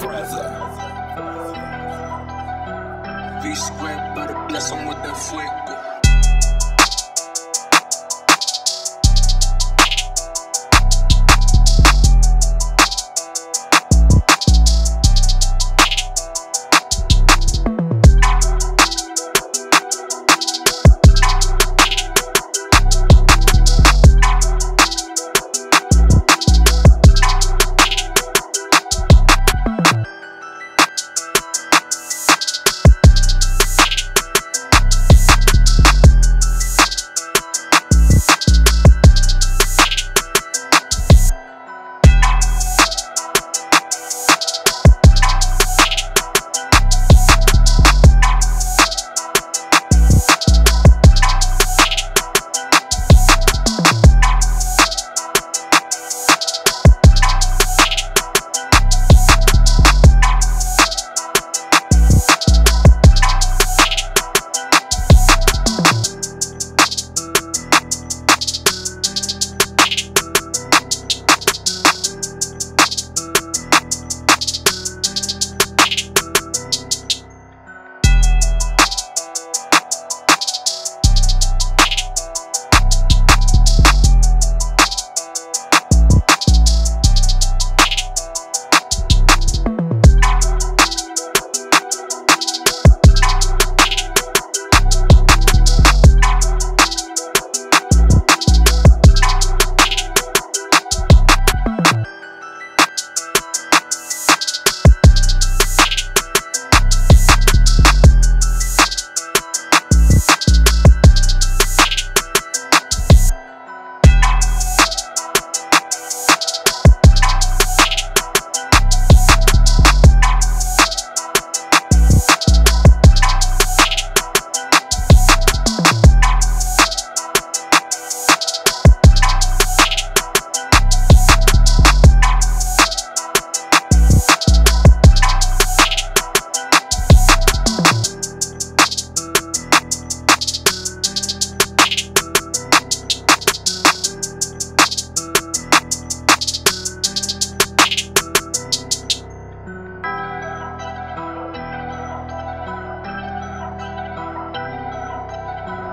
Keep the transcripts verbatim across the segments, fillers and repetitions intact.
brother. Be square, but a bless him with that flick.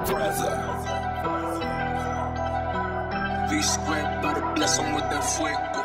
Brother, be square, but a bless him with that flick.